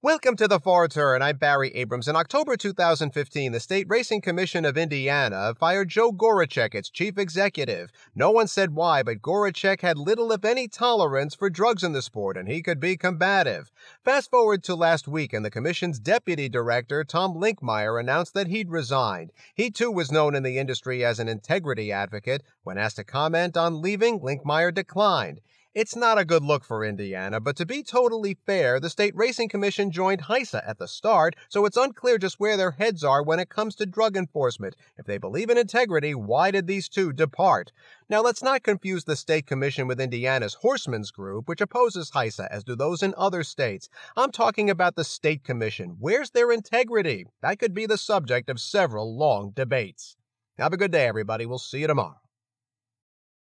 Welcome to The Far Turn. I'm Barry Abrams. In October 2015, the State Racing Commission of Indiana fired Joe Gorajec, its chief executive. No one said why, but Gorajec had little, if any, tolerance for drugs in the sport, and he could be combative. Fast forward to last week, and the commission's deputy director, Tom Linkmeyer, announced that he'd resigned. He, too, was known in the industry as an integrity advocate. When asked to comment on leaving, Linkmeyer declined. It's not a good look for Indiana, but to be totally fair, the State Racing Commission joined HISA at the start, so it's unclear just where their heads are when it comes to drug enforcement. If they believe in integrity, why did these two depart? Now, let's not confuse the State Commission with Indiana's Horsemen's Group, which opposes HISA, as do those in other states. I'm talking about the State Commission. Where's their integrity? That could be the subject of several long debates. Have a good day, everybody. We'll see you tomorrow.